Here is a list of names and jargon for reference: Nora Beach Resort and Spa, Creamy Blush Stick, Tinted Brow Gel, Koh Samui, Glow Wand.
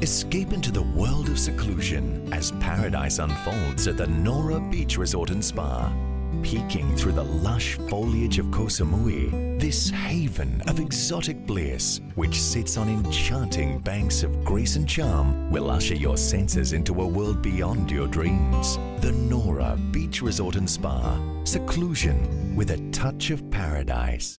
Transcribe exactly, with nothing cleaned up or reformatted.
Escape into the world of seclusion as paradise unfolds at the Nora Beach Resort and Spa. Peeking through the lush foliage of Koh Samui, this haven of exotic bliss, which sits on enchanting banks of grace and charm, will usher your senses into a world beyond your dreams. The Nora Beach Resort and Spa. Seclusion with a touch of paradise.